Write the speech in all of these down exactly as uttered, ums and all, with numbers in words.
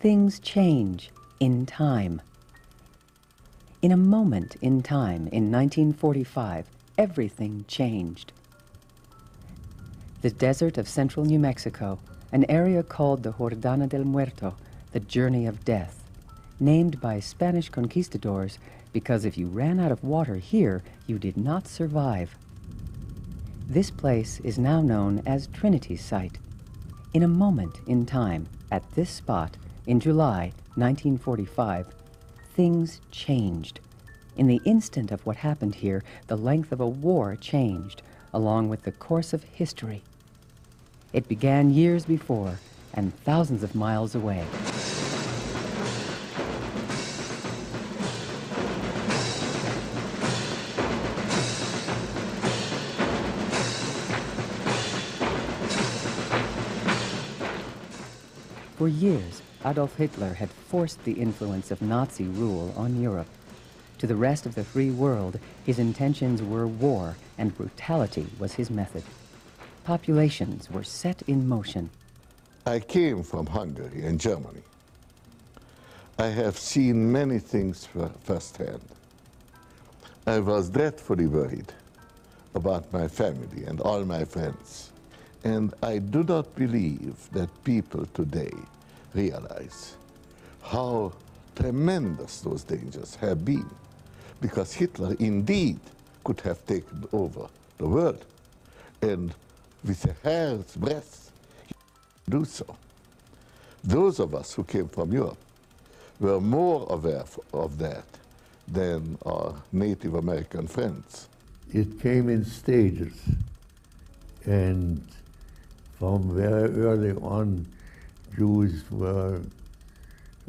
things change in time. In a moment in time, in nineteen forty-five, everything changed. The desert of central New Mexico, an area called the Jornada del Muerto, the Journey of Death, named by Spanish conquistadors because if you ran out of water here, you did not survive. This place is now known as Trinity Site. In a moment in time, at this spot, in July nineteen forty-five, things changed. In the instant of what happened here, the length of a war changed, along with the course of history. It began years before and thousands of miles away. For years, Adolf Hitler had forced the influence of Nazi rule on Europe. To the rest of the free world, his intentions were war, and brutality was his method. Populations were set in motion. I came from Hungary and Germany. I have seen many things firsthand. I was dreadfully worried about my family and all my friends. And I do not believe that people today realize how tremendous those dangers have been, because Hitler indeed could have taken over the world, and with a hair's breadth he could do so. Those of us who came from Europe were more aware of that than our Native American friends. It came in stages, and from very early on, Jews were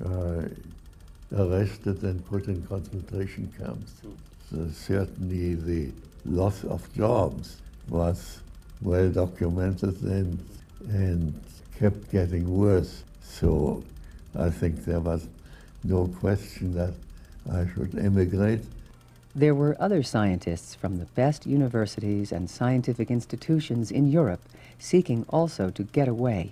uh, arrested and put in concentration camps. So certainly the loss of jobs was well documented and, and kept getting worse. So I think there was no question that I should emigrate. There were other scientists from the best universities and scientific institutions in Europe seeking also to get away.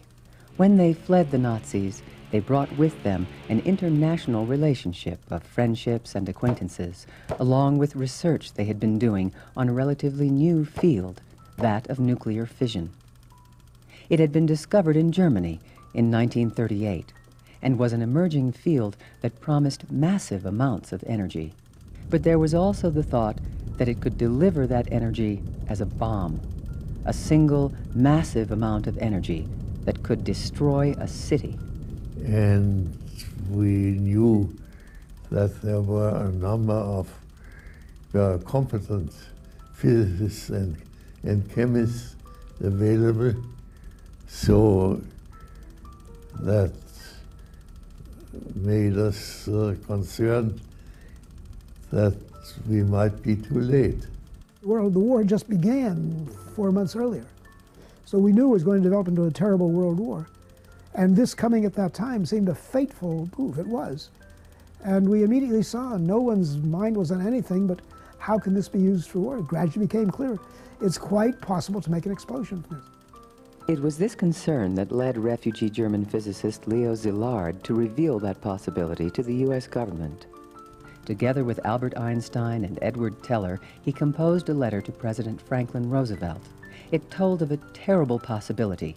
When they fled the Nazis, they brought with them an international relationship of friendships and acquaintances, along with research they had been doing on a relatively new field, that of nuclear fission. It had been discovered in Germany in nineteen thirty-eight and was an emerging field that promised massive amounts of energy. But there was also the thought that it could deliver that energy as a bomb, a single massive amount of energy that could destroy a city. And we knew that there were a number of uh, competent physicists and, and chemists available, so that made us uh, concerned that we might be too late. Well, the war just began four months earlier, so we knew it was going to develop into a terrible world war. And this coming at that time seemed a fateful move. It was. And we immediately saw no one's mind was on anything but how can this be used for war? It gradually became clear. It's quite possible to make an explosion from this. It was this concern that led refugee German physicist Leo Szilard to reveal that possibility to the U S government. Together with Albert Einstein and Edward Teller, he composed a letter to President Franklin Roosevelt. It told of a terrible possibility.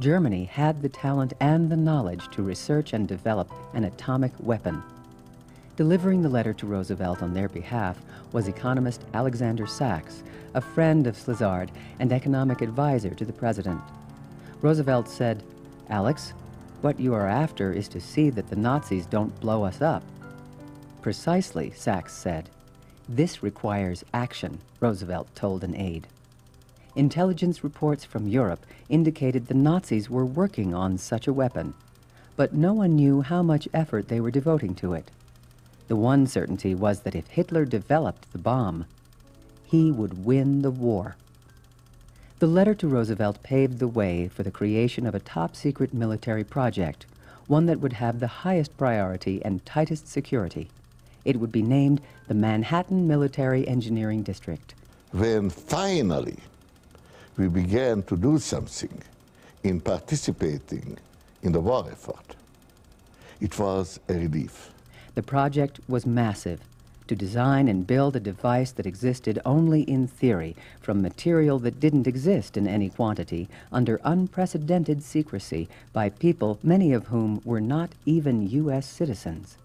Germany had the talent and the knowledge to research and develop an atomic weapon. Delivering the letter to Roosevelt on their behalf was economist Alexander Sachs, a friend of Szilard and economic advisor to the president. Roosevelt said, "Alex, what you are after is to see that the Nazis don't blow us up." "Precisely," Sachs said. "This requires action," Roosevelt told an aide. Intelligence reports from Europe indicated the Nazis were working on such a weapon, but no one knew how much effort they were devoting to it. The one certainty was that if Hitler developed the bomb, he would win the war. The letter to Roosevelt paved the way for the creation of a top-secret military project, one that would have the highest priority and tightest security. It would be named the Manhattan Military Engineering District. When finally we began to do something in participating in the war effort, It was a relief. The project was massive, to design and build a device that existed only in theory, from material that didn't exist in any quantity, under unprecedented secrecy, by people, many of whom were not even U S citizens.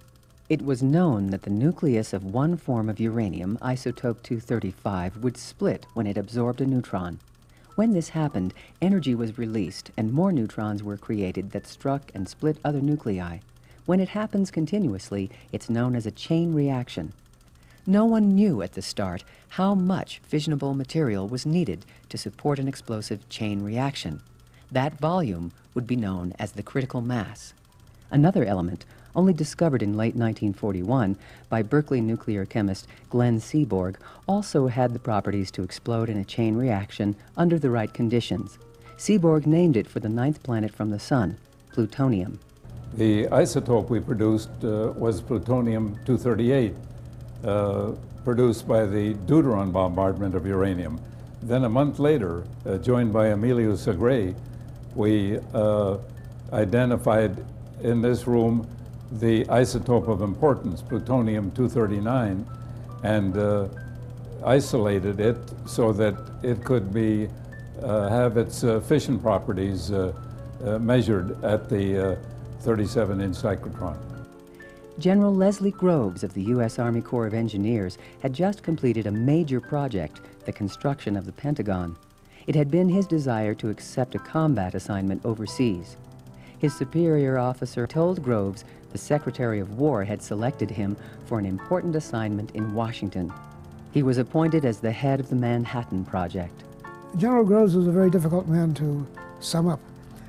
It was known that the nucleus of one form of uranium, isotope two thirty-five, would split when it absorbed a neutron. When this happened, energy was released and more neutrons were created that struck and split other nuclei. When it happens continuously, it's known as a chain reaction. No one knew at the start how much fissionable material was needed to support an explosive chain reaction. That volume would be known as the critical mass. Another element, only discovered in late nineteen forty-one by Berkeley nuclear chemist Glenn Seaborg, also had the properties to explode in a chain reaction under the right conditions. Seaborg named it for the ninth planet from the sun, plutonium. The isotope we produced uh, was plutonium two thirty-eight, Uh, produced by the deuteron bombardment of uranium. Then a month later, uh, joined by Emilio Segrè, we uh, identified in this room the isotope of importance, plutonium two thirty-nine, and uh, isolated it so that it could be uh, have its uh, fission properties uh, uh, measured at the thirty-seven inch uh, cyclotron. General Leslie Groves of the U S Army Corps of Engineers had just completed a major project, the construction of the Pentagon. It had been his desire to accept a combat assignment overseas. His superior officer told Groves the Secretary of War had selected him for an important assignment in Washington. He was appointed as the head of the Manhattan Project. General Groves was a very difficult man to sum up.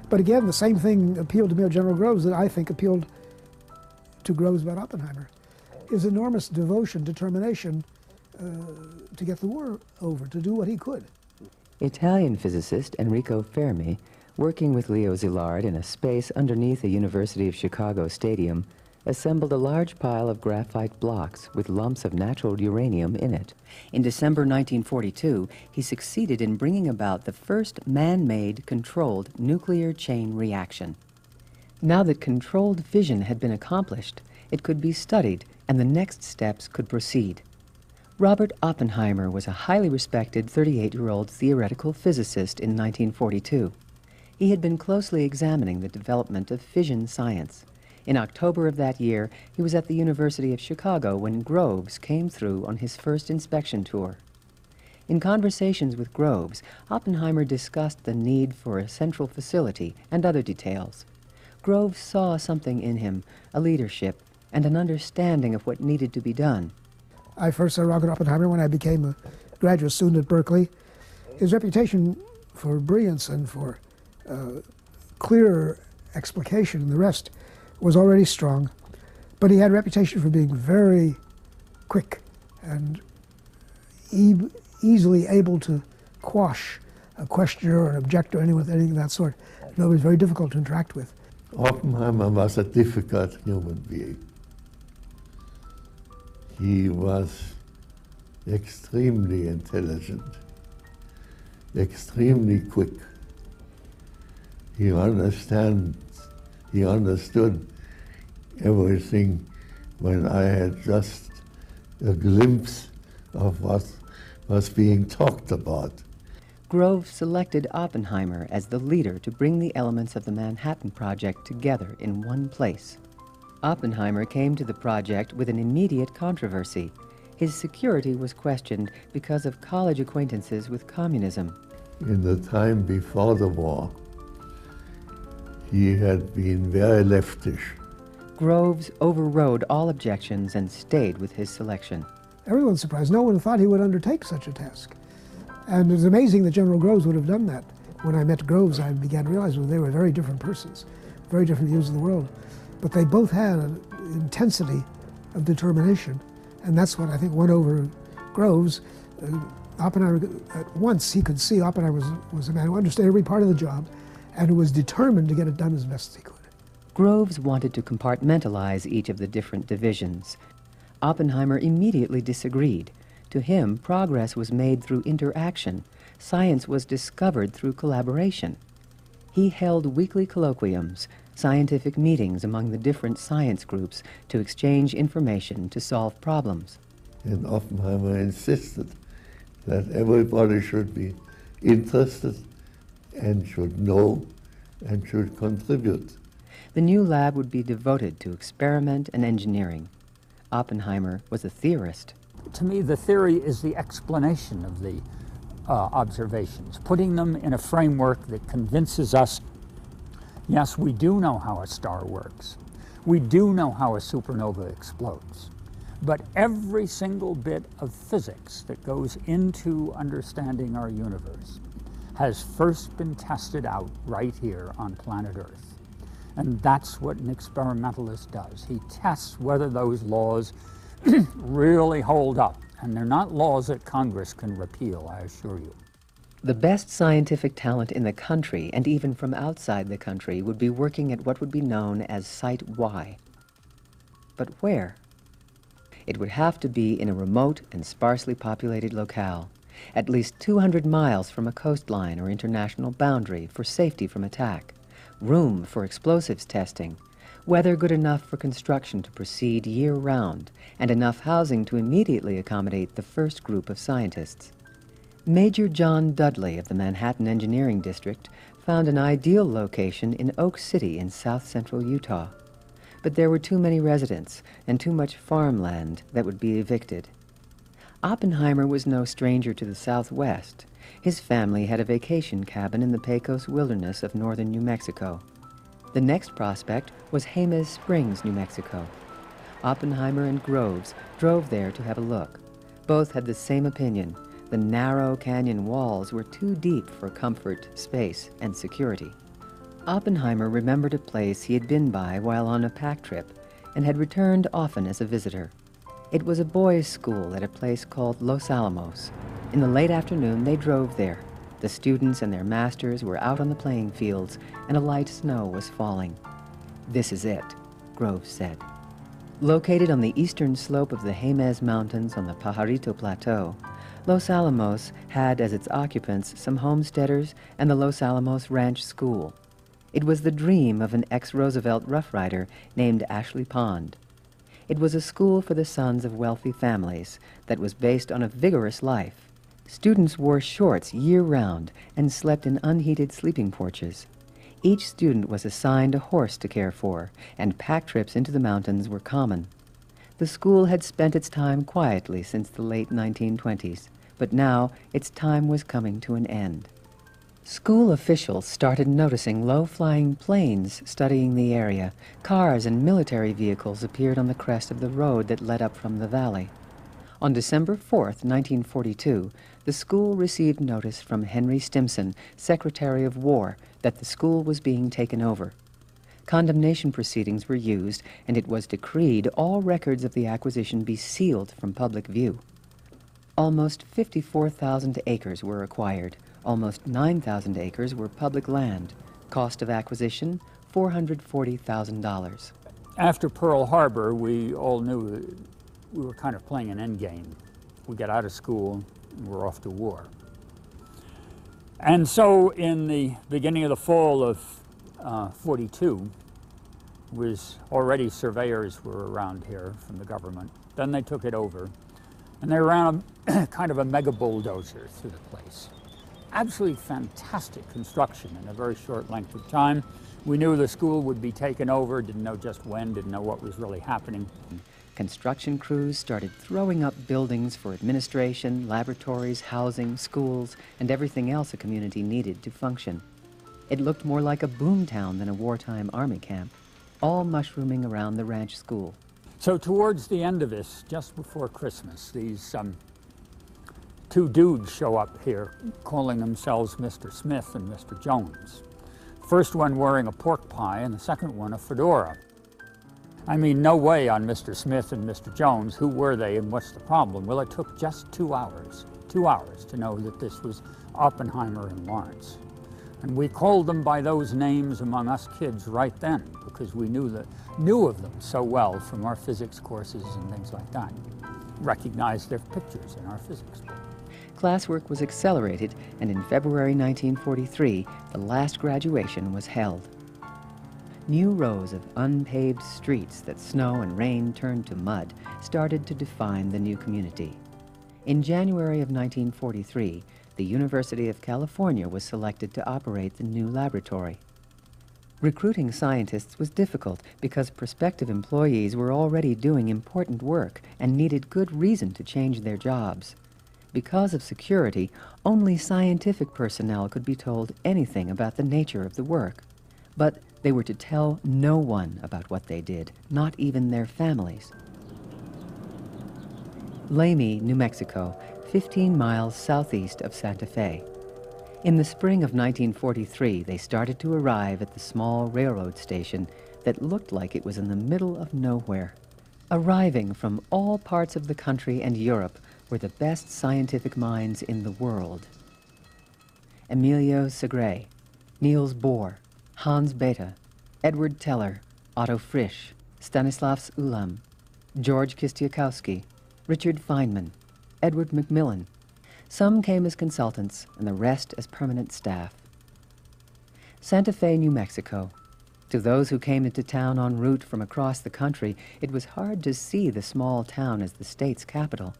But again, the same thing appealed to me of General Groves that I think appealed to Groves about Oppenheimer, his enormous devotion, determination uh, to get the war over, to do what he could. Italian physicist Enrico Fermi, working with Leo Szilard in a space underneath a University of Chicago stadium, assembled a large pile of graphite blocks with lumps of natural uranium in it. In December nineteen forty-two, he succeeded in bringing about the first man-made, controlled nuclear chain reaction. Now that controlled fission had been accomplished, it could be studied and the next steps could proceed. Robert Oppenheimer was a highly respected thirty-eight-year-old theoretical physicist in nineteen forty-two. He had been closely examining the development of fission science. In October of that year, he was at the University of Chicago when Groves came through on his first inspection tour. In conversations with Groves, Oppenheimer discussed the need for a central facility and other details. Groves saw something in him, a leadership, and an understanding of what needed to be done. I first saw Robert Oppenheimer when I became a graduate student at Berkeley. His reputation for brilliance and for uh, clear explication and the rest was already strong, but he had a reputation for being very quick and e easily able to quash a questioner or an objector or anyone, anything of that sort. No, it was very difficult to interact with. Oppenheimer was a difficult human being. He was extremely intelligent, extremely quick. He understands, he understood everything when I had just a glimpse of what was being talked about. Groves selected Oppenheimer as the leader to bring the elements of the Manhattan Project together in one place. Oppenheimer came to the project with an immediate controversy. His security was questioned because of college acquaintances with communism. In the time before the war, he had been very leftish. Groves overrode all objections and stayed with his selection. Everyone was surprised. No one thought he would undertake such a task. And it's amazing that General Groves would have done that. When I met Groves, I began realizing they were very different persons, very different views of the world. But they both had an intensity of determination, and that's what I think won over Groves. Uh, Oppenheimer, at once he could see Oppenheimer was, was a man who understood every part of the job and who was determined to get it done as best he could. Groves wanted to compartmentalize each of the different divisions. Oppenheimer immediately disagreed. To him, progress was made through interaction. Science was discovered through collaboration. He held weekly colloquiums, scientific meetings among the different science groups to exchange information to solve problems. And Oppenheimer insisted that everybody should be interested and should know and should contribute. The new lab would be devoted to experiment and engineering. Oppenheimer was a theorist. To me, the theory is the explanation of the uh, observations, putting them in a framework that convinces us, yes, we do know how a star works. We do know how a supernova explodes. But every single bit of physics that goes into understanding our universe has first been tested out right here on planet Earth. And that's what an experimentalist does. He tests whether those laws really hold up. And they're not laws that Congress can repeal, I assure you. The best scientific talent in the country, and even from outside the country, would be working at what would be known as Site Y. But where? It would have to be in a remote and sparsely populated locale, at least two hundred miles from a coastline or international boundary for safety from attack, room for explosives testing, weather good enough for construction to proceed year-round, and enough housing to immediately accommodate the first group of scientists. Major John Dudley of the Manhattan Engineering District found an ideal location in Oak City in south-central Utah. But there were too many residents and too much farmland that would be evicted. Oppenheimer was no stranger to the Southwest. His family had a vacation cabin in the Pecos wilderness of northern New Mexico. The next prospect was Jemez Springs, New Mexico. Oppenheimer and Groves drove there to have a look. Both had the same opinion. The narrow canyon walls were too deep for comfort, space, and security. Oppenheimer remembered a place he had been by while on a pack trip and had returned often as a visitor. It was a boys' school at a place called Los Alamos. In the late afternoon, they drove there. The students and their masters were out on the playing fields, and a light snow was falling. "This is it," Groves said. Located on the eastern slope of the Jemez Mountains on the Pajarito Plateau, Los Alamos had as its occupants some homesteaders and the Los Alamos Ranch School. It was the dream of an ex-Roosevelt Rough Rider named Ashley Pond. It was a school for the sons of wealthy families that was based on a vigorous life. Students wore shorts year-round and slept in unheated sleeping porches. Each student was assigned a horse to care for, and pack trips into the mountains were common. The school had spent its time quietly since the late nineteen twenties, but now its time was coming to an end. School officials started noticing low-flying planes studying the area. Cars and military vehicles appeared on the crest of the road that led up from the valley. On December fourth, nineteen forty-two, the school received notice from Henry Stimson, Secretary of War, that the school was being taken over. Condemnation proceedings were used, and it was decreed all records of the acquisition be sealed from public view. Almost fifty-four thousand acres were acquired. Almost nine thousand acres were public land. Cost of acquisition, four hundred forty thousand dollars. After Pearl Harbor, we all knew that we were kind of playing an endgame. We got out of school and we're off to war. And so in the beginning of the fall of forty-two, uh, was already surveyors were around here from the government. Then they took it over, and they ran a, kind of a mega bulldozer through the place. Absolutely fantastic construction in a very short length of time. We knew the school would be taken over, didn't know just when, didn't know what was really happening. Construction crews started throwing up buildings for administration, laboratories, housing, schools, and everything else a community needed to function. It looked more like a boom town than a wartime army camp, all mushrooming around the ranch school. So towards the end of this, just before Christmas, these um, two dudes show up here calling themselves Mister Smith and Mister Jones. First one wearing a pork pie and the second one a fedora. I mean, no way on Mister Smith and Mister Jones. Who were they and what's the problem? Well, it took just two hours, two hours to know that this was Oppenheimer and Lawrence. And we called them by those names among us kids right then because we knew, the, knew of them so well from our physics courses and things like that. Recognized their pictures in our physics book. Classwork was accelerated, and in February nineteen forty-three, the last graduation was held. New rows of unpaved streets that snow and rain turned to mud started to define the new community. In January of nineteen forty-three, the University of California was selected to operate the new laboratory. Recruiting scientists was difficult because prospective employees were already doing important work and needed good reason to change their jobs. Because of security, only scientific personnel could be told anything about the nature of the work. But they were to tell no one about what they did, not even their families. Lamy, New Mexico, fifteen miles southeast of Santa Fe. In the spring of nineteen forty-three, they started to arrive at the small railroad station that looked like it was in the middle of nowhere. Arriving from all parts of the country and Europe were the best scientific minds in the world. Emilio Segrè, Niels Bohr, Hans Bethe, Edward Teller, Otto Frisch, Stanislaw Ulam, George Kistiakowsky, Richard Feynman, Edward Macmillan. Some came as consultants and the rest as permanent staff. Santa Fe, New Mexico. To those who came into town en route from across the country, it was hard to see the small town as the state's capital.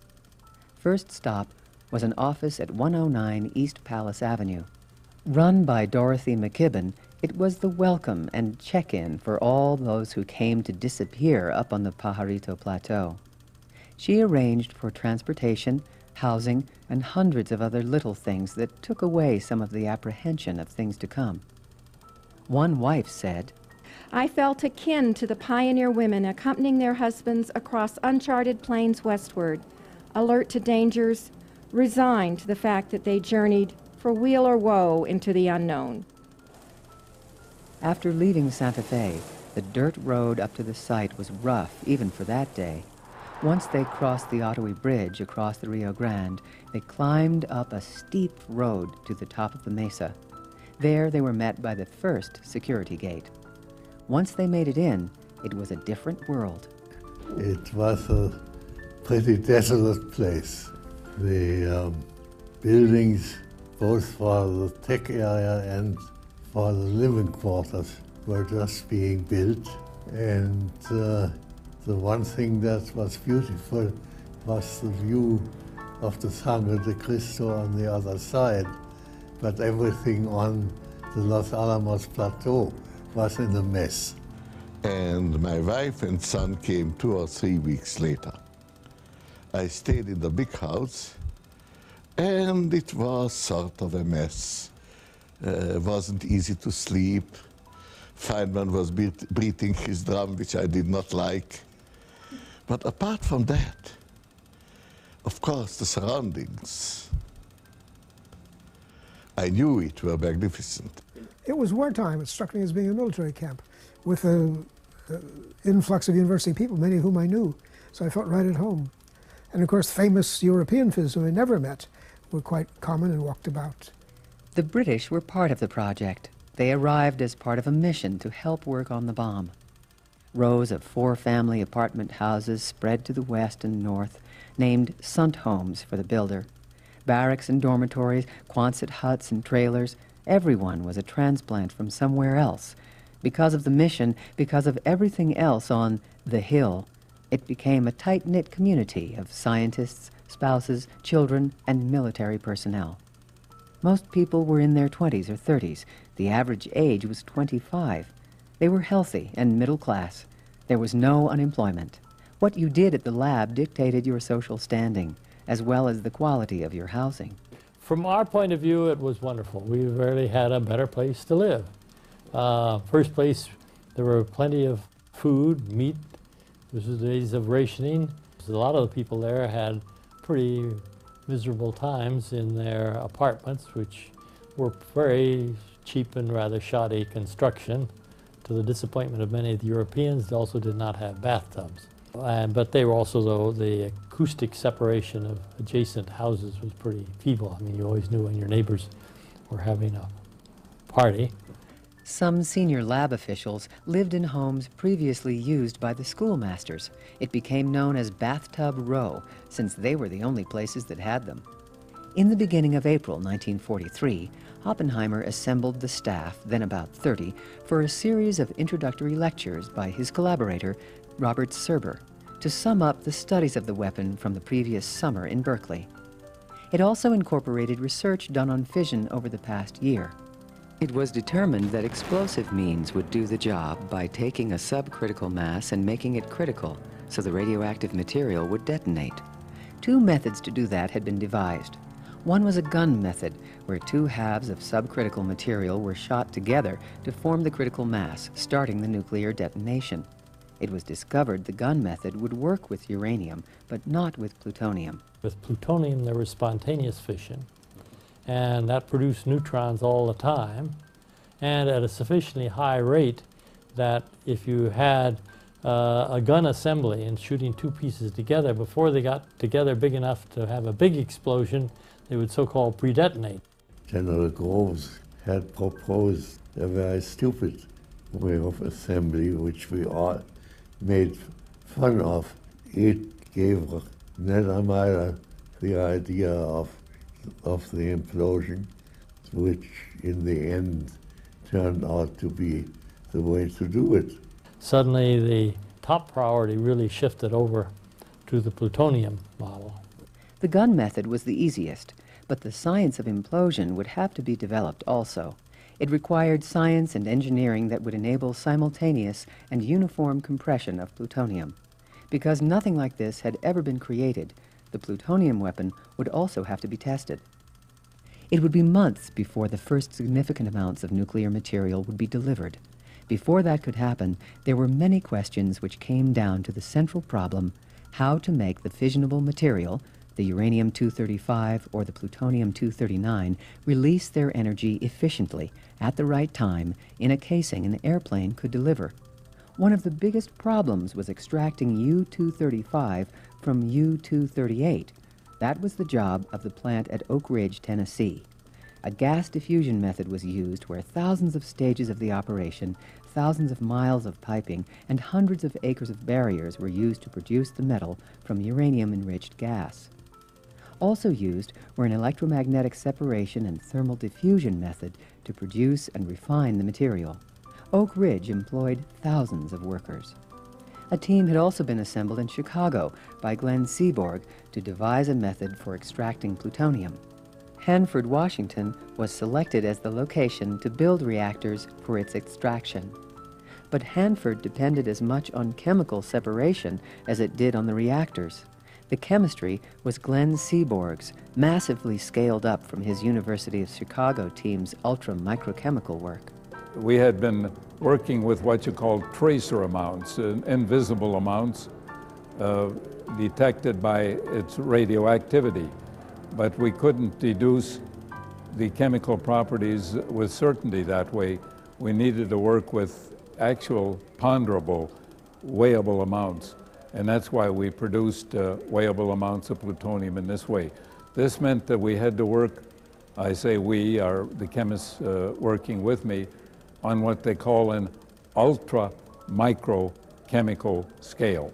First stop was an office at one oh nine East Palace Avenue. Run by Dorothy McKibben, it was the welcome and check-in for all those who came to disappear up on the Pajarito Plateau. She arranged for transportation, housing, and hundreds of other little things that took away some of the apprehension of things to come. One wife said, "I felt akin to the pioneer women accompanying their husbands across uncharted plains westward, alert to dangers, resigned to the fact that they journeyed, for weal or woe, into the unknown." After leaving Santa Fe, the dirt road up to the site was rough even for that day. Once they crossed the Ottawa Bridge across the Rio Grande, they climbed up a steep road to the top of the mesa. There they were met by the first security gate. Once they made it in, it was a different world. It was a pretty desolate place. The um, buildings, both for the tech area and for the living quarters, were just being built, and uh, the one thing that was beautiful was the view of the Sangre de Cristo on the other side, but everything on the Los Alamos plateau was in a mess. And my wife and son came two or three weeks later. I stayed in the big house, and it was sort of a mess. It uh, wasn't easy to sleep. Feynman was beating his drum, which I did not like. But apart from that, of course, the surroundings, I knew it were magnificent. It was wartime. It struck me as being a military camp with an influx of university people, many of whom I knew. So I felt right at home. And of course, famous European physicists who I never met were quite common and walked about. The British were part of the project. They arrived as part of a mission to help work on the bomb. Rows of four-family apartment houses spread to the west and north, named Sunt homes for the builder. Barracks and dormitories, Quonset huts and trailers, everyone was a transplant from somewhere else. Because of the mission, because of everything else on the hill, it became a tight-knit community of scientists, spouses, children, and military personnel. Most people were in their twenties or thirties. The average age was twenty-five. They were healthy and middle class. There was no unemployment. What you did at the lab dictated your social standing, as well as the quality of your housing. From our point of view, it was wonderful. We really had a better place to live. Uh, first place, there were plenty of food, meat. This was the days of rationing. A lot of the people there had pretty miserable times in their apartments, which were very cheap and rather shoddy construction. To the disappointment of many of the Europeans, they also did not have bathtubs. And, but they were also, though, the acoustic separation of adjacent houses was pretty feeble. I mean, you always knew when your neighbors were having a party. Some senior lab officials lived in homes previously used by the schoolmasters. It became known as Bathtub Row, since they were the only places that had them. In the beginning of April nineteen forty-three, Oppenheimer assembled the staff, then about thirty, for a series of introductory lectures by his collaborator, Robert Serber, to sum up the studies of the weapon from the previous summer in Berkeley. It also incorporated research done on fission over the past year. It was determined that explosive means would do the job by taking a subcritical mass and making it critical, so the radioactive material would detonate. Two methods to do that had been devised. One was a gun method, where two halves of subcritical material were shot together to form the critical mass, starting the nuclear detonation. It was discovered the gun method would work with uranium, but not with plutonium. With plutonium, there was spontaneous fission, and that produced neutrons all the time, and at a sufficiently high rate that if you had uh, a gun assembly and shooting two pieces together, before they got together big enough to have a big explosion, they would so-called pre-detonate. General Groves had proposed a very stupid way of assembly, which we all made fun of. It gave Neddermeier the idea of, of the implosion, which in the end turned out to be the way to do it. Suddenly the top priority really shifted over to the plutonium model. The gun method was the easiest, but the science of implosion would have to be developed also. It required science and engineering that would enable simultaneous and uniform compression of plutonium. Because nothing like this had ever been created, the plutonium weapon would also have to be tested. It would be months before the first significant amounts of nuclear material would be delivered. Before that could happen, there were many questions which came down to the central problem: how to make the fissionable material, the uranium two thirty-five or the plutonium two thirty-nine, release their energy efficiently at the right time in a casing an airplane could deliver. One of the biggest problems was extracting U two thirty-five from U two thirty-eight. That was the job of the plant at Oak Ridge, Tennessee. A gas diffusion method was used where thousands of stages of the operation, thousands of miles of piping, and hundreds of acres of barriers were used to produce the metal from uranium-enriched gas. Also used were an electromagnetic separation and thermal diffusion method to produce and refine the material. Oak Ridge employed thousands of workers. A team had also been assembled in Chicago by Glenn Seaborg to devise a method for extracting plutonium. Hanford, Washington was selected as the location to build reactors for its extraction. But Hanford depended as much on chemical separation as it did on the reactors. The chemistry was Glenn Seaborg's, massively scaled up from his University of Chicago team's ultra-microchemical work. We had been working with what you call tracer amounts, uh, invisible amounts uh, detected by its radioactivity, but we couldn't deduce the chemical properties with certainty that way. We needed to work with actual ponderable, weighable amounts, and that's why we produced uh, weighable amounts of plutonium in this way. This meant that we had to work, I say we, are the chemists uh, working with me, on what they call an ultra-microchemical scale.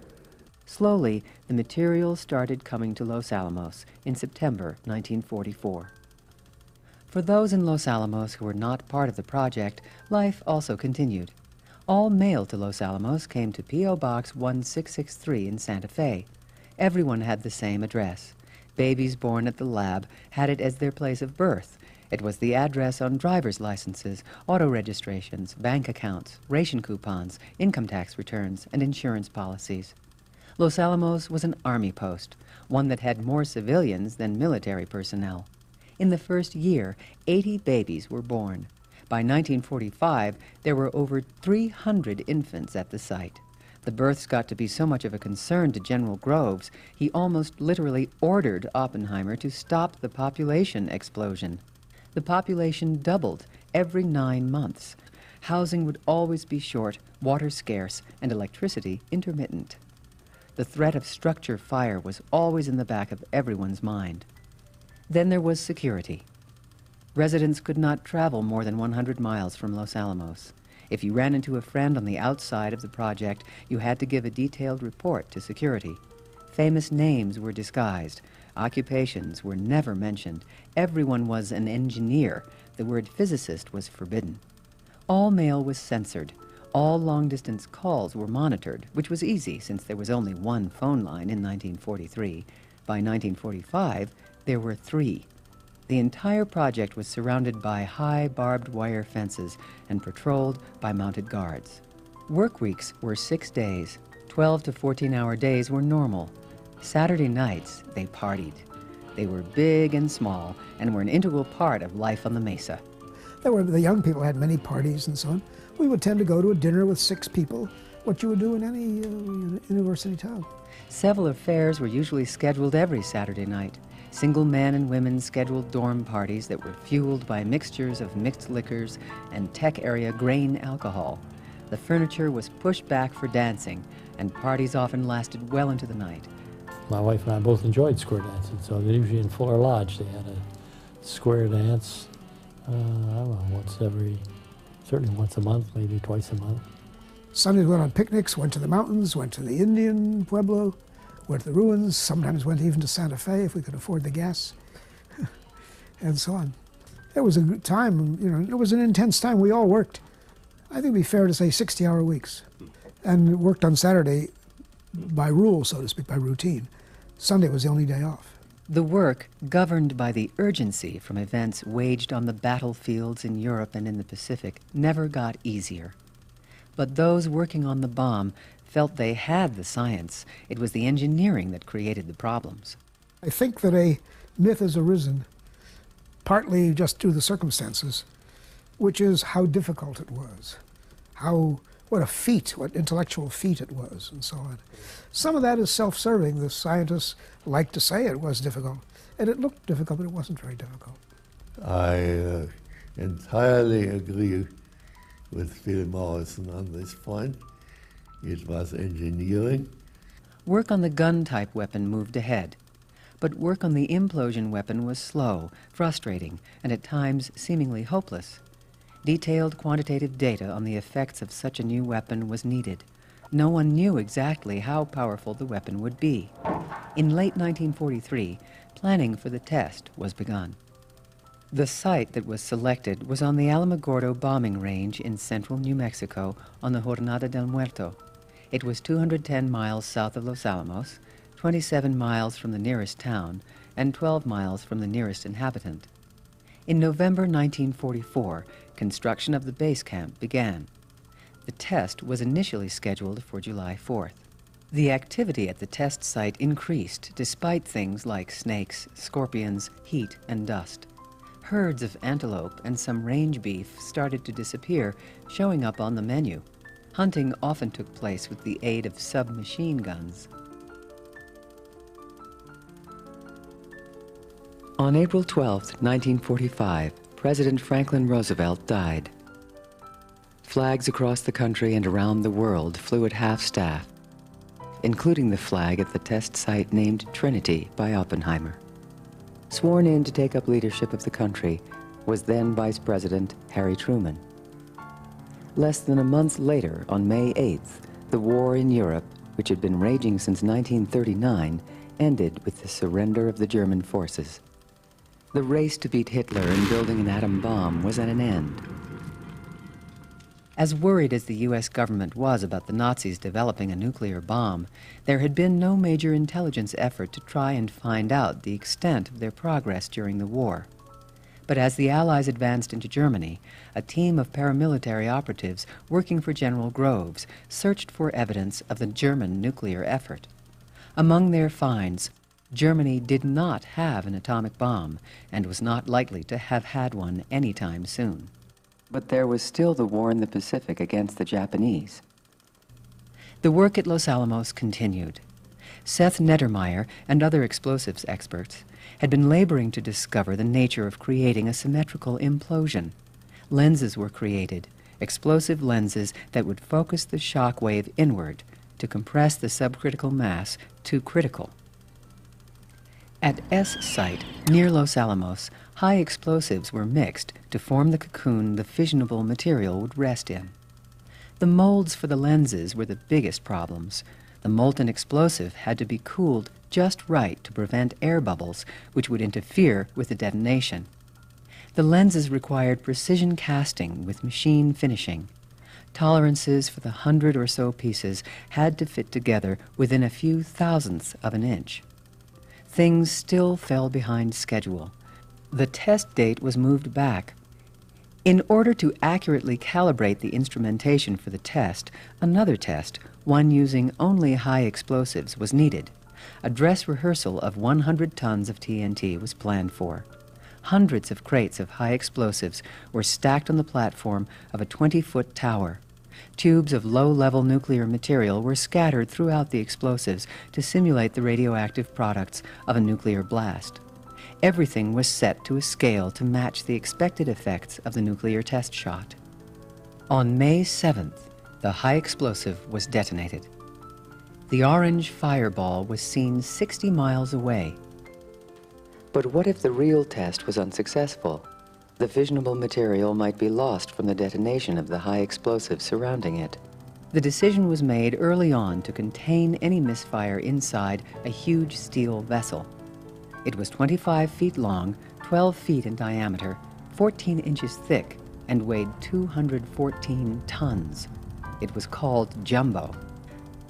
Slowly, the material started coming to Los Alamos in September nineteen forty-four. For those in Los Alamos who were not part of the project, life also continued. All mail to Los Alamos came to P O Box one six six three in Santa Fe. Everyone had the same address. Babies born at the lab had it as their place of birth. It was the address on driver's licenses, auto registrations, bank accounts, ration coupons, income tax returns, and insurance policies. Los Alamos was an army post, one that had more civilians than military personnel. In the first year, eighty babies were born. By nineteen forty-five, there were over three hundred infants at the site. The births got to be so much of a concern to General Groves, he almost literally ordered Oppenheimer to stop the population explosion. The population doubled every nine months. Housing would always be short, water scarce, and electricity intermittent. The threat of structure fire was always in the back of everyone's mind. Then there was security. Residents could not travel more than one hundred miles from Los Alamos. If you ran into a friend on the outside of the project, you had to give a detailed report to security. Famous names were disguised. Occupations were never mentioned. Everyone was an engineer, the word physicist was forbidden. All mail was censored. All long-distance calls were monitored, which was easy since there was only one phone line in nineteen forty-three. By nineteen forty-five, there were three. The entire project was surrounded by high barbed wire fences and patrolled by mounted guards. Work weeks were six days. twelve to fourteen hour days were normal. Saturday nights, they partied. They were big and small and were an integral part of life on the Mesa. There were, the young people had many parties and so on. We would tend to go to a dinner with six people, what you would do in any uh, university town. Several affairs were usually scheduled every Saturday night. Single men and women scheduled dorm parties that were fueled by mixtures of mixed liquors and tech area grain alcohol. The furniture was pushed back for dancing, and parties often lasted well into the night. My wife and I both enjoyed square dancing, so usually in Fuller Lodge they had a square dance, uh, I don't know, once every... certainly once a month, maybe twice a month. Sundays went on picnics, went to the mountains, went to the Indian Pueblo, went to the ruins, sometimes went even to Santa Fe if we could afford the gas, and so on. It was a good time, you know, it was an intense time. We all worked. I think it would be fair to say sixty hour weeks, and worked on Saturday by rule, so to speak, by routine. Sunday was the only day off. The work, governed by the urgency from events waged on the battlefields in Europe and in the Pacific, never got easier. But those working on the bomb felt they had the science. It was the engineering that created the problems. I think that a myth has arisen, partly just due to the circumstances, which is how difficult it was, how, what a feat, what intellectual feat it was, and so on. Some of that is self-serving. The scientists like to say it was difficult, and it looked difficult, but it wasn't very difficult. I uh, entirely agree with Phil Morrison on this point. It was engineering. Work on the gun-type weapon moved ahead, but work on the implosion weapon was slow, frustrating, and at times seemingly hopeless. Detailed quantitative data on the effects of such a new weapon was needed. No one knew exactly how powerful the weapon would be. In late nineteen forty-three, planning for the test was begun. The site that was selected was on the Alamogordo bombing range in central New Mexico on the Jornada del Muerto. It was two hundred ten miles south of Los Alamos, twenty-seven miles from the nearest town, and twelve miles from the nearest inhabitant. In November nineteen forty-four, construction of the base camp began. The test was initially scheduled for July fourth. The activity at the test site increased despite things like snakes, scorpions, heat, and dust. Herds of antelope and some range beef started to disappear, showing up on the menu. Hunting often took place with the aid of submachine guns. On April twelfth, nineteen forty-five, President Franklin Roosevelt died. Flags across the country and around the world flew at half-staff, including the flag at the test site named Trinity by Oppenheimer. Sworn in to take up leadership of the country was then Vice President Harry Truman. Less than a month later, on May eighth, the war in Europe, which had been raging since nineteen thirty-nine, ended with the surrender of the German forces. The race to beat Hitler in building an atom bomb was at an end. As worried as the U S government was about the Nazis developing a nuclear bomb, there had been no major intelligence effort to try and find out the extent of their progress during the war. But as the Allies advanced into Germany, a team of paramilitary operatives working for General Groves searched for evidence of the German nuclear effort. Among their finds, Germany did not have an atomic bomb and was not likely to have had one anytime soon. But there was still the war in the Pacific against the Japanese. The work at Los Alamos continued. Seth Neddermeyer and other explosives experts had been laboring to discover the nature of creating a symmetrical implosion. Lenses were created, explosive lenses that would focus the shock wave inward to compress the subcritical mass to critical. At S Site, near Los Alamos, high explosives were mixed to form the cocoon the fissionable material would rest in. The molds for the lenses were the biggest problems. The molten explosive had to be cooled just right to prevent air bubbles, which would interfere with the detonation. The lenses required precision casting with machine finishing. Tolerances for the hundred or so pieces had to fit together within a few thousandths of an inch. Things still fell behind schedule. The test date was moved back. In order to accurately calibrate the instrumentation for the test, another test, one using only high explosives, was needed. A dress rehearsal of one hundred tons of T N T was planned for. Hundreds of crates of high explosives were stacked on the platform of a twenty-foot tower. Tubes of low-level nuclear material were scattered throughout the explosives to simulate the radioactive products of a nuclear blast. Everything was set to a scale to match the expected effects of the nuclear test shot. On May seventh, the high explosive was detonated. The orange fireball was seen sixty miles away. But what if the real test was unsuccessful? The fissionable material might be lost from the detonation of the high explosive surrounding it. The decision was made early on to contain any misfire inside a huge steel vessel. It was twenty-five feet long, twelve feet in diameter, fourteen inches thick, and weighed two hundred fourteen tons. It was called Jumbo.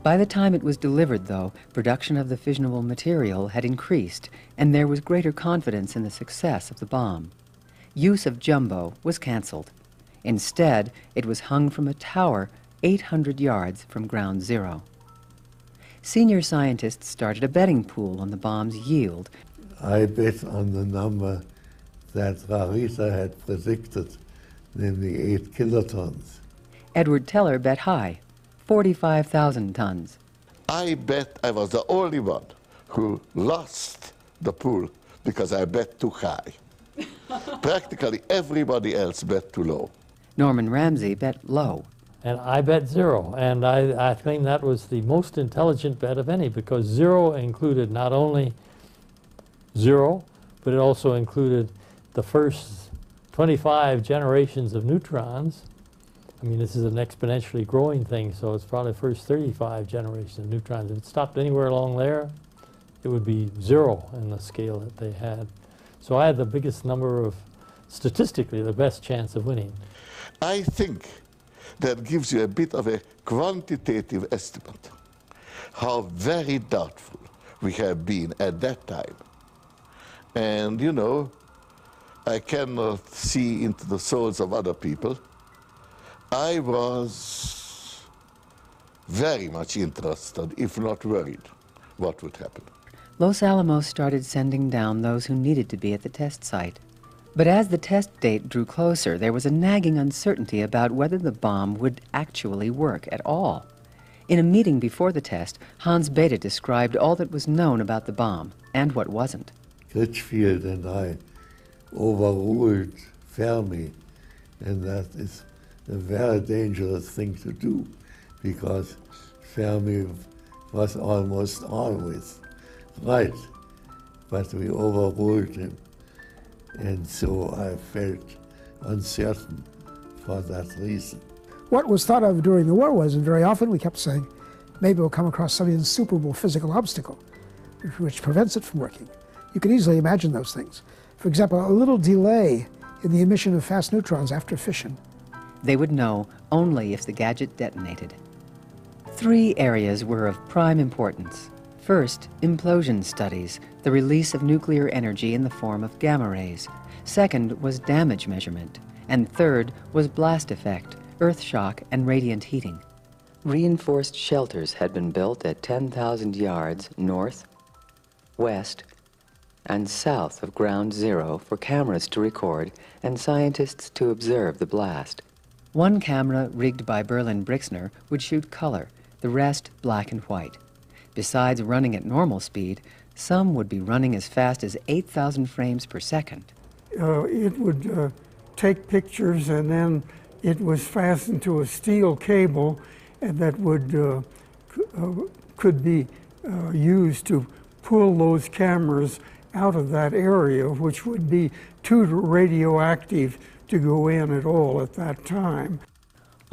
By the time it was delivered, though, production of the fissionable material had increased, and there was greater confidence in the success of the bomb. Use of Jumbo was canceled. Instead, it was hung from a tower eight hundred yards from ground zero. Senior scientists started a betting pool on the bomb's yield. I bet on the number that Rarita had predicted, namely eight kilotons. Edward Teller bet high, forty-five thousand tons. I bet I was the only one who lost the pool because I bet too high. Practically everybody else bet too low. Norman Ramsey bet low. And I bet zero, and I, I think that was the most intelligent bet of any, because zero included not only zero, but it also included the first twenty-five generations of neutrons. I mean, this is an exponentially growing thing, so it's probably the first thirty-five generations of neutrons. If it stopped anywhere along there, it would be zero in the scale that they had. So I had the biggest number of, statistically, the best chance of winning. I think that gives you a bit of a quantitative estimate how very doubtful we have been at that time. And, you know, I cannot see into the souls of other people. I was very much interested, if not worried, what would happen. Los Alamos started sending down those who needed to be at the test site. But as the test date drew closer, there was a nagging uncertainty about whether the bomb would actually work at all. In a meeting before the test, Hans Bethe described all that was known about the bomb and what wasn't. Litchfield and I overruled Fermi, and that is a very dangerous thing to do, because Fermi was almost always right, but we overruled him. And so I felt uncertain for that reason. What was thought of during the war was, and very often we kept saying, maybe we'll come across some insuperable physical obstacle which prevents it from working. You can easily imagine those things. For example, a little delay in the emission of fast neutrons after fission. They would know only if the gadget detonated. Three areas were of prime importance. First, implosion studies, the release of nuclear energy in the form of gamma rays. Second was damage measurement. And third was blast effect, earth shock, and radiant heating. Reinforced shelters had been built at ten thousand yards north, west, and south of ground zero for cameras to record and scientists to observe the blast. One camera, rigged by Berlin Brixner, would shoot color, the rest black and white. Besides running at normal speed, some would be running as fast as eight thousand frames per second. Uh, it would uh, take pictures, and then it was fastened to a steel cable that would, uh, uh, could be uh, used to pull those cameras out of that area, which would be too radioactive to go in at all at that time.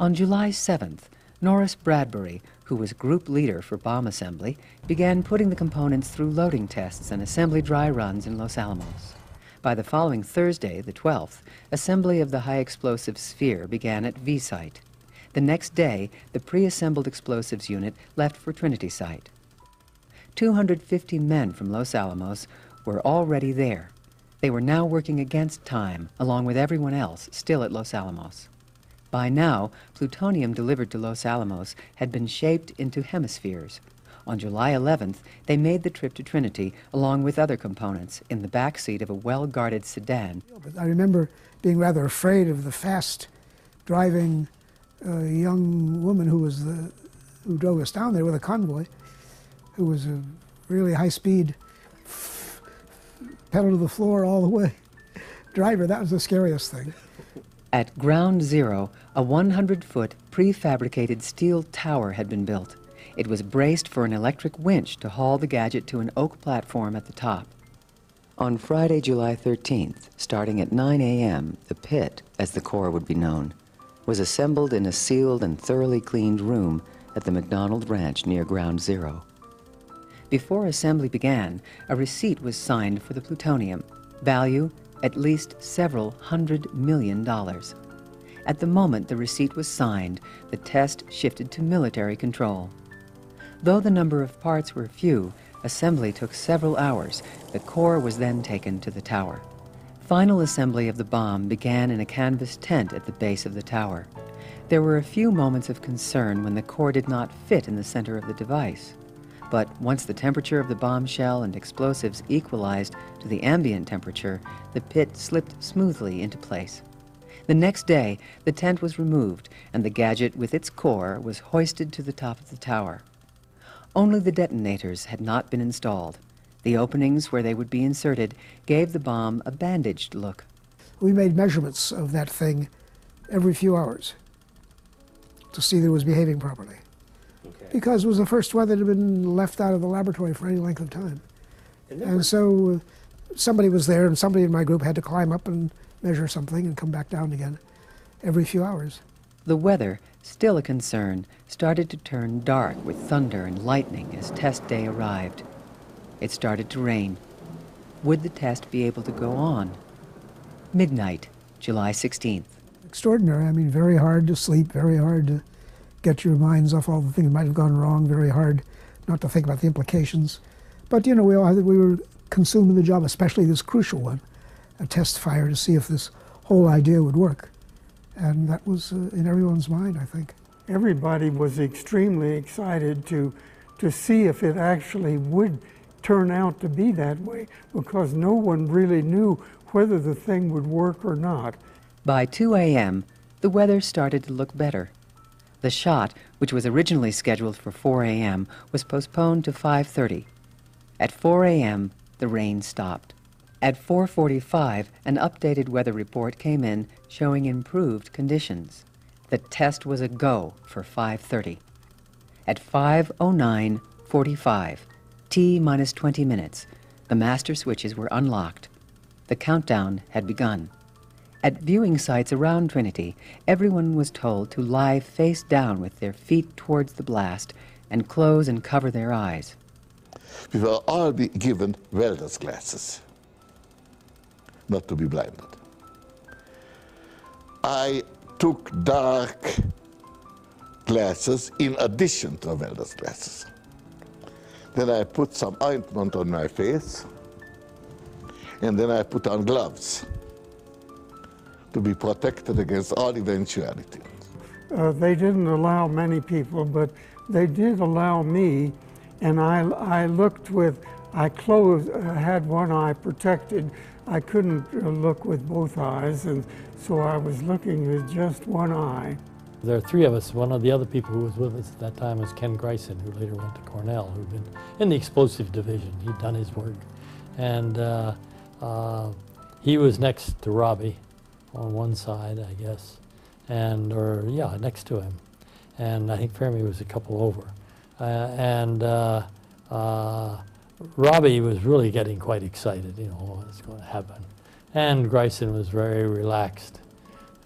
On July seventh, Norris Bradbury, who was group leader for bomb assembly, began putting the components through loading tests and assembly dry runs in Los Alamos. By the following Thursday, the twelfth, assembly of the high-explosive sphere began at V Site. The next day, the pre-assembled explosives unit left for Trinity Site. two hundred fifty men from Los Alamos were already there. They were now working against time, along with everyone else still at Los Alamos. By now, plutonium delivered to Los Alamos had been shaped into hemispheres. On July eleventh, they made the trip to Trinity, along with other components, in the back seat of a well-guarded sedan. I remember being rather afraid of the fast-driving a young woman who was the, who drove us down there with a convoy, who was a really high-speed, pedal to the floor all the way driver. That was the scariest thing. At ground zero, a one hundred foot prefabricated steel tower had been built. It was braced for an electric winch to haul the gadget to an oak platform at the top. On Friday, July thirteenth, starting at nine A M, the pit, as the core would be known, was assembled in a sealed and thoroughly cleaned room at the McDonald Ranch near Ground Zero. Before assembly began, a receipt was signed for the plutonium, value at least several hundred million dollars. At the moment the receipt was signed, the test shifted to military control. Though the number of parts were few, assembly took several hours. The core was then taken to the tower. Final assembly of the bomb began in a canvas tent at the base of the tower. There were a few moments of concern when the core did not fit in the center of the device. But once the temperature of the bombshell and explosives equalized to the ambient temperature, the pit slipped smoothly into place. The next day, the tent was removed, and the gadget with its core was hoisted to the top of the tower. Only the detonators had not been installed. The openings where they would be inserted gave the bomb a bandaged look. We made measurements of that thing every few hours to see that it was behaving properly. Okay. Because it was the first one that had been left out of the laboratory for any length of time. And, and so uh, somebody was there, and somebody in my group had to climb up and measure something and come back down again every few hours. The weather, still a concern, started to turn dark with thunder and lightning as test day arrived. It started to rain. Would the test be able to go on? Midnight, July sixteenth. Extraordinary. I mean, very hard to sleep, very hard to get your minds off all the things that might have gone wrong, very hard not to think about the implications. But, you know, we all we were consumed in the job, especially this crucial one, a test fire to see if this whole idea would work. And that was uh, in everyone's mind, I think. Everybody was extremely excited to, to see if it actually would turn out to be that way, because no one really knew whether the thing would work or not. By two A M, the weather started to look better. The shot, which was originally scheduled for four A M, was postponed to five thirty. At four A M, the rain stopped. At four forty-five, an updated weather report came in showing improved conditions. The test was a go for five thirty. At five oh nine forty-five, T minus twenty minutes, the master switches were unlocked. The countdown had begun. At viewing sites around Trinity, everyone was told to lie face down with their feet towards the blast and close and cover their eyes. We were all be given welder's glasses, not to be blinded. I took dark glasses in addition to welder's glasses. Then I put some ointment on my face, and then I put on gloves to be protected against all eventualities. Uh, they didn't allow many people, but they did allow me, and I, I looked with, I closed, I had one eye protected. I couldn't look with both eyes, and so I was looking with just one eye. There are three of us. One of the other people who was with us at that time was Ken Grison, who later went to Cornell, who'd been in the explosive division. He'd done his work. And uh, uh, he was next to Robbie on one side, I guess, and, or, yeah, next to him. And I think Fermi was a couple over. Uh, and uh, uh, Robbie was really getting quite excited, you know, what's going to happen. And Grison was very relaxed.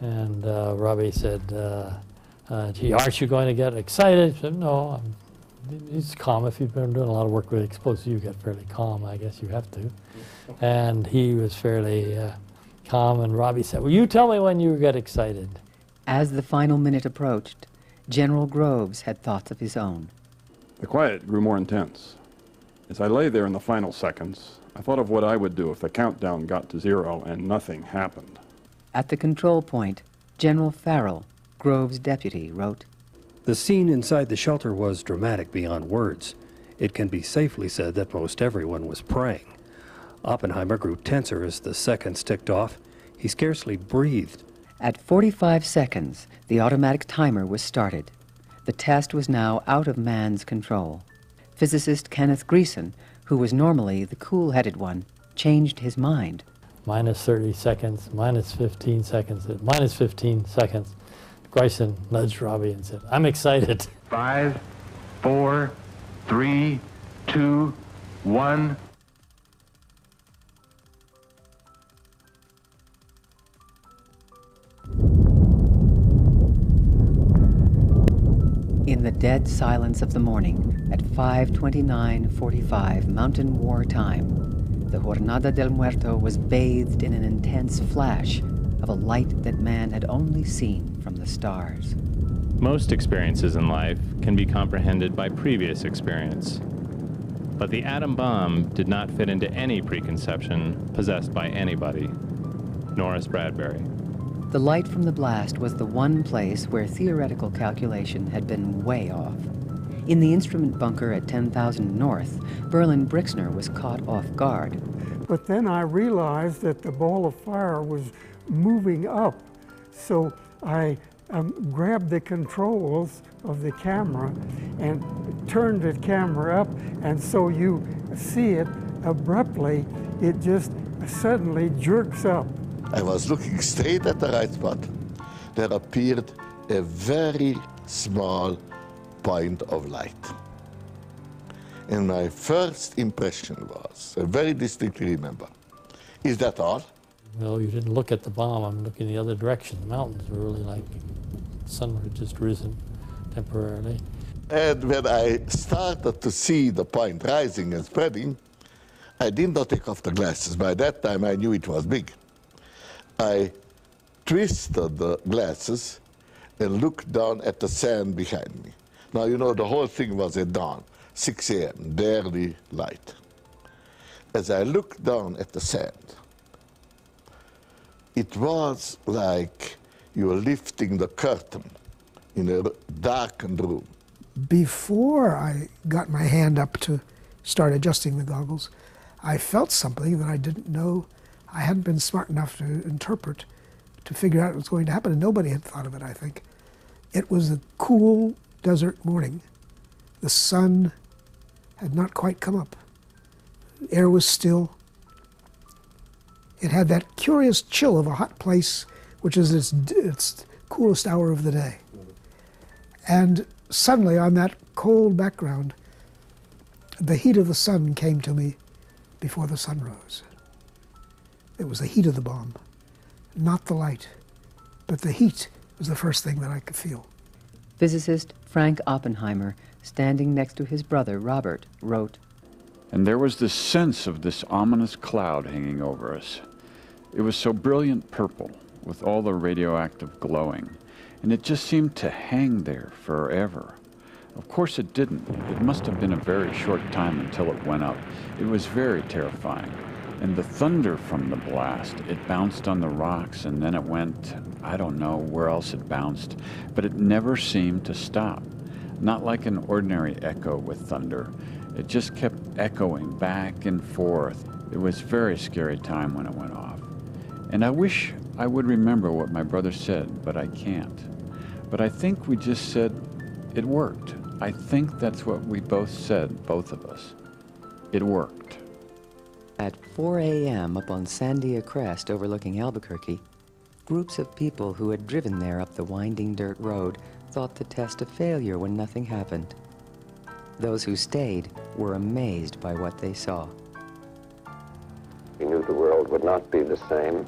And uh, Robbie said, uh, Uh, gee, aren't you going to get excited? I said, no, I'm, it's calm. If you've been doing a lot of work with explosives, you get fairly calm. I guess you have to. And he was fairly uh, calm, and Robbie said, "Well, you tell me when you get excited." As the final minute approached, General Groves had thoughts of his own. The quiet grew more intense. As I lay there in the final seconds, I thought of what I would do if the countdown got to zero and nothing happened. At the control point, General Farrell, Groves' deputy, wrote, "The scene inside the shelter was dramatic beyond words. It can be safely said that most everyone was praying. Oppenheimer grew tenser as the seconds ticked off. He scarcely breathed." At forty-five seconds, the automatic timer was started. The test was now out of man's control. Physicist Kenneth Greeson, who was normally the cool-headed one, changed his mind. Minus thirty seconds, minus fifteen seconds, minus fifteen seconds. Greeson nudged Robbie and said, "I'm excited." Five, four, three, two, one. In the dead silence of the morning, at five twenty-nine forty-five Mountain War time, the Jornada del Muerto was bathed in an intense flash of a light that man had only seen from the stars. Most experiences in life can be comprehended by previous experience, but the atom bomb did not fit into any preconception possessed by anybody. Norris Bradbury. The light from the blast was the one place where theoretical calculation had been way off. In the instrument bunker at ten thousand north, Berlin Brixner was caught off guard. But then I realized that the ball of fire was moving up, so I um, grabbed the controls of the camera and turned the camera up, and so you see it abruptly. It just suddenly jerks up. I was looking straight at the right spot. There appeared a very small point of light. And my first impression was, I very distinctly remember, "Is that all?" Well, you didn't look at the bomb. I'm looking the other direction. The mountains were really like, the sun had just risen temporarily. And when I started to see the point rising and spreading, I did not take off the glasses. By that time, I knew it was big. I twisted the glasses and looked down at the sand behind me. Now, you know, the whole thing was at dawn, six A M, barely light. As I looked down at the sand, it was like you were lifting the curtain in a darkened room. Before I got my hand up to start adjusting the goggles, I felt something that I didn't know. I hadn't been smart enough to interpret, to figure out what was going to happen, and nobody had thought of it, I think. It was a cool desert morning. The sun had not quite come up. The air was still. It had that curious chill of a hot place, which is its, its coolest hour of the day. And suddenly, on that cold background, the heat of the sun came to me before the sun rose. It was the heat of the bomb, not the light, but the heat was the first thing that I could feel. Physicist Frank Oppenheimer, standing next to his brother Robert, wrote, "And there was this sense of this ominous cloud hanging over us. It was so brilliant purple, with all the radioactive glowing, and it just seemed to hang there forever. Of course it didn't. It must have been a very short time until it went up. It was very terrifying. And the thunder from the blast, it bounced on the rocks, and then it went, I don't know where else it bounced, but it never seemed to stop. Not like an ordinary echo with thunder. It just kept echoing back and forth. It was a very scary time when it went off. And I wish I would remember what my brother said, but I can't. But I think we just said, it worked. I think that's what we both said, both of us. It worked." At four A M up on Sandia Crest overlooking Albuquerque, groups of people who had driven there up the winding dirt road thought the test a failure when nothing happened. Those who stayed were amazed by what they saw. We knew the world would not be the same.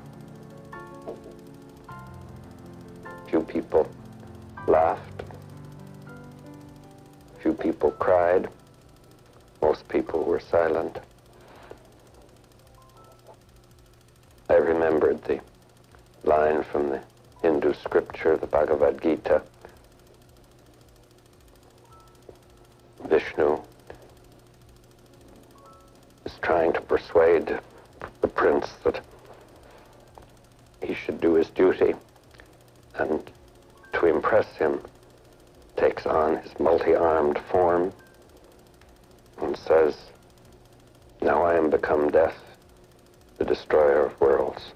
Few people laughed. Few people cried. Most people were silent. remembered the line from the Hindu scripture, the Bhagavad Gita. Vishnu is trying to persuade the prince that he should do his duty, and to impress him takes on his multi-armed form and says, "Now I am become death, the destroyer of worlds."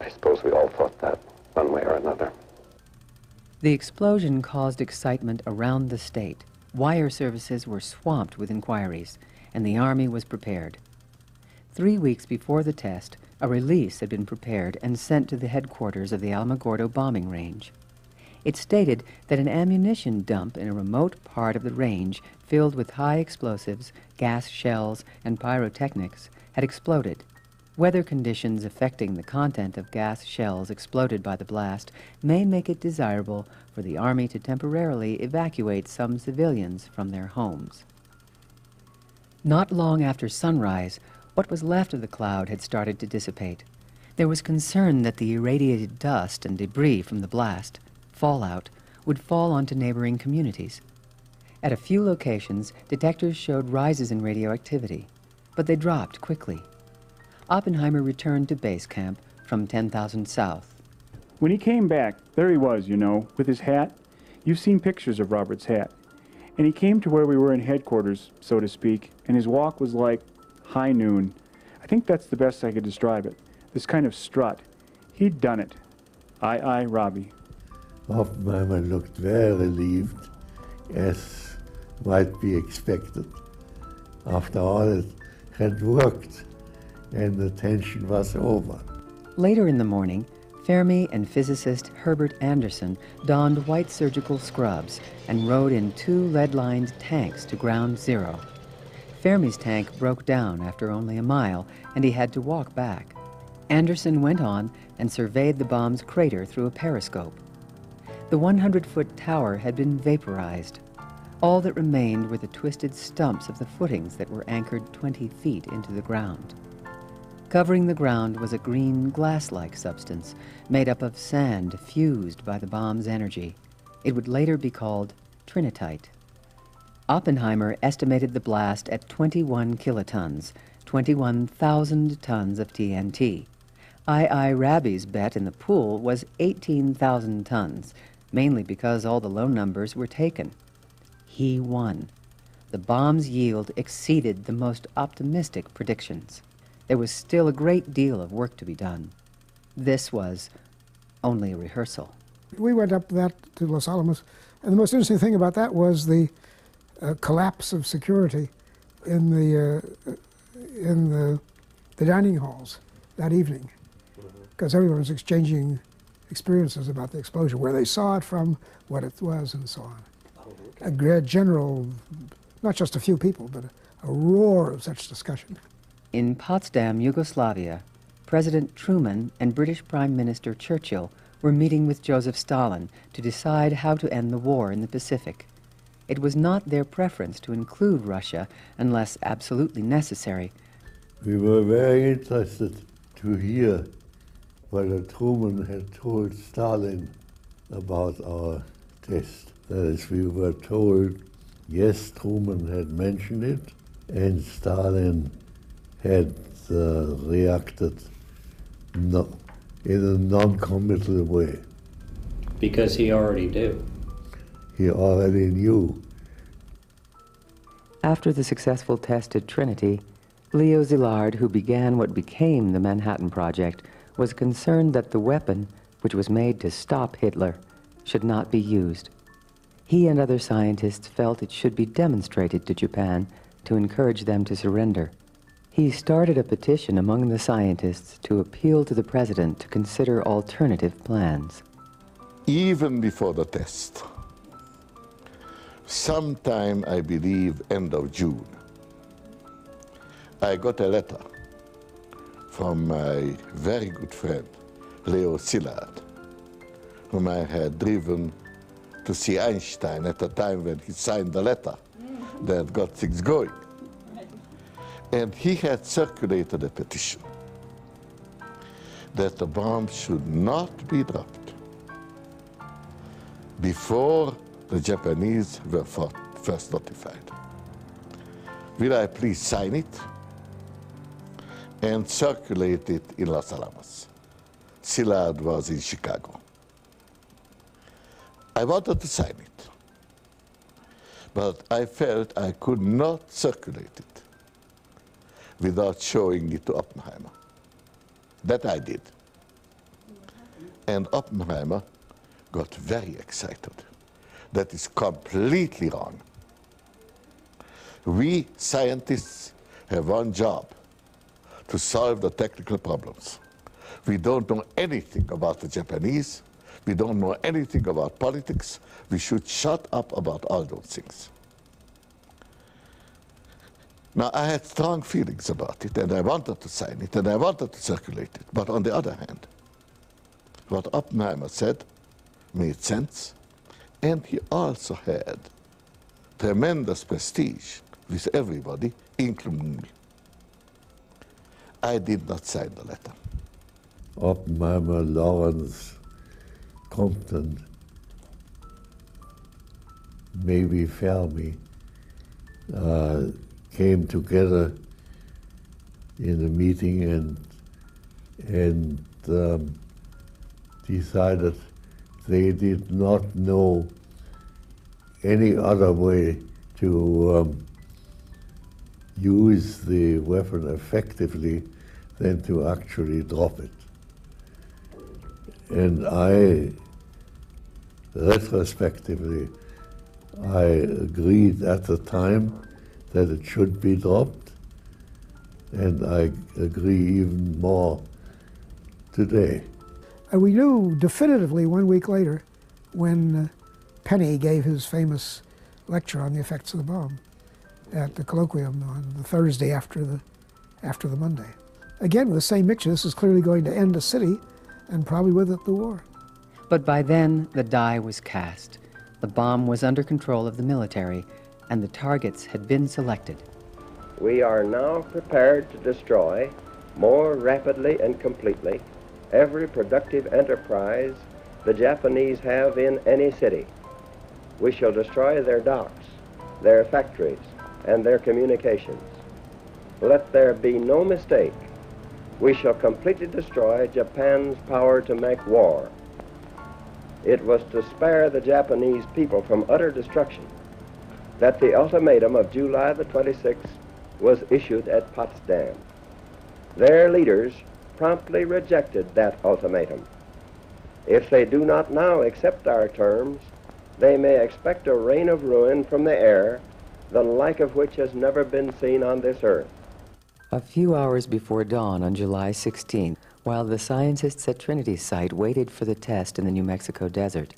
I suppose we all thought that one way or another. The explosion caused excitement around the state. Wire services were swamped with inquiries, and the Army was prepared. Three weeks before the test, a release had been prepared and sent to the headquarters of the Alamogordo bombing range. It stated that an ammunition dump in a remote part of the range filled with high explosives, gas shells, and pyrotechnics had exploded. Weather conditions affecting the content of gas shells exploded by the blast may make it desirable for the Army to temporarily evacuate some civilians from their homes. Not long after sunrise, what was left of the cloud had started to dissipate. There was concern that the irradiated dust and debris from the blast, fallout, would fall onto neighboring communities. At a few locations, detectors showed rises in radioactivity, but they dropped quickly. Oppenheimer returned to base camp from ten thousand South. When he came back, there he was, you know, with his hat. You've seen pictures of Robert's hat. And he came to where we were in headquarters, so to speak, and his walk was like high noon. I think that's the best I could describe it. This kind of strut. He'd done it. Aye, aye, Robbie. Oppenheimer looked very relieved, as might be expected. After all, it had worked, and the tension was over. Later in the morning, Fermi and physicist Herbert Anderson donned white surgical scrubs and rode in two lead-lined tanks to ground zero. Fermi's tank broke down after only a mile, and he had to walk back. Anderson went on and surveyed the bomb's crater through a periscope. The one hundred foot tower had been vaporized. All that remained were the twisted stumps of the footings that were anchored twenty feet into the ground. Covering the ground was a green, glass-like substance made up of sand fused by the bomb's energy. It would later be called trinitite. Oppenheimer estimated the blast at twenty-one kilotons, twenty-one thousand tons of T N T. I I Rabi's bet in the pool was eighteen thousand tons, mainly because all the low numbers were taken. He won. The bomb's yield exceeded the most optimistic predictions. There was still a great deal of work to be done. This was only a rehearsal. We went up that to Los Alamos, and the most interesting thing about that was the uh, collapse of security in the uh, in the, the dining halls that evening, because everyone was exchanging experiences about the explosion, where they saw it from, what it was, and so on. A general, not just a few people, but a roar of such discussion. In Potsdam, Yugoslavia, President Truman and British Prime Minister Churchill were meeting with Joseph Stalin to decide how to end the war in the Pacific. It was not their preference to include Russia unless absolutely necessary. We were very interested to hear whether Truman had told Stalin about our test. That is, we were told, yes, Truman had mentioned it, and Stalin had uh, reacted no, in a non-committal way. Because he already knew. He already knew. After the successful test at Trinity, Leo Szilard, who began what became the Manhattan Project, was concerned that the weapon, which was made to stop Hitler, should not be used. He and other scientists felt it should be demonstrated to Japan to encourage them to surrender. He started a petition among the scientists to appeal to the president to consider alternative plans. Even before the test, sometime, I believe, end of June, I got a letter from my very good friend, Leo Szilard, whom I had driven to see Einstein at the time when he signed the letter that got things going. And he had circulated a petition that the bomb should not be dropped before the Japanese were first notified. Will I please sign it and circulate it in Los Alamos? Szilard was in Chicago. I wanted to sign it, but I felt I could not circulate it without showing it to Oppenheimer. That I did. And Oppenheimer got very excited. That is completely wrong. We scientists have one job, to solve the technical problems. We don't know anything about the Japanese. We don't know anything about politics. We should shut up about all those things. Now, I had strong feelings about it, and I wanted to sign it, and I wanted to circulate it. But on the other hand, what Oppenheimer said made sense, and he also had tremendous prestige with everybody, including me. I did not sign the letter. Oppenheimer, Lawrence, Compton, maybe Fermi, uh, came together in a meeting and, and um, decided they did not know any other way to um, use the weapon effectively than to actually drop it. And I, retrospectively, I agreed at the time that it should be dropped, and I agree even more today. And we knew definitively one week later when Penny gave his famous lecture on the effects of the bomb at the colloquium on the Thursday after the, after the Monday. Again, with the same mixture, this is clearly going to end the city and probably with it the war. But by then, the die was cast. The bomb was under control of the military, and the targets had been selected. We are now prepared to destroy more rapidly and completely every productive enterprise the Japanese have in any city. We shall destroy their docks, their factories, and their communications. Let there be no mistake. We shall completely destroy Japan's power to make war. It was to spare the Japanese people from utter destruction that the ultimatum of July the twenty-sixth was issued at Potsdam. Their leaders promptly rejected that ultimatum. If they do not now accept our terms, they may expect a rain of ruin from the air, the like of which has never been seen on this earth. A few hours before dawn on July sixteenth, while the scientists at Trinity Site waited for the test in the New Mexico desert,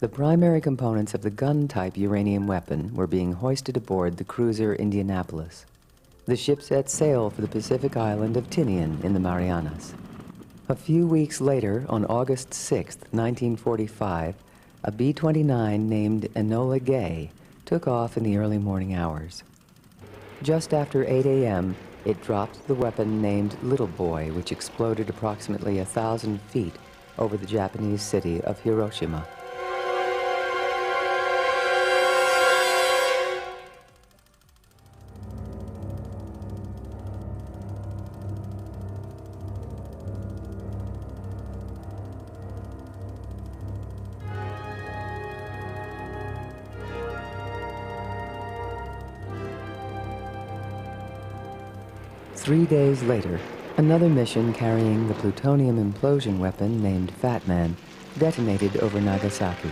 the primary components of the gun-type uranium weapon were being hoisted aboard the cruiser Indianapolis. The ship set sail for the Pacific island of Tinian in the Marianas. A few weeks later, on August sixth, nineteen forty-five, a B twenty-nine named Enola Gay took off in the early morning hours. Just after eight A M, it dropped the weapon named Little Boy, which exploded approximately a thousand feet over the Japanese city of Hiroshima. Three days later, another mission carrying the plutonium implosion weapon named Fat Man detonated over Nagasaki.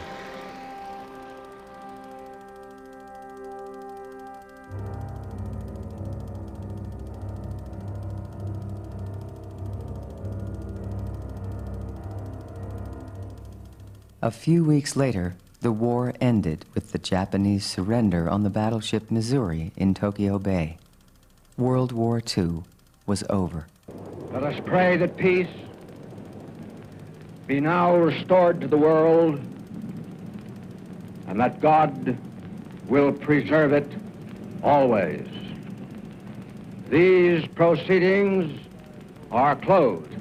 A few weeks later, the war ended with the Japanese surrender on the battleship Missouri in Tokyo Bay. World War Two was over. Let us pray that peace be now restored to the world and that God will preserve it always. These proceedings are closed.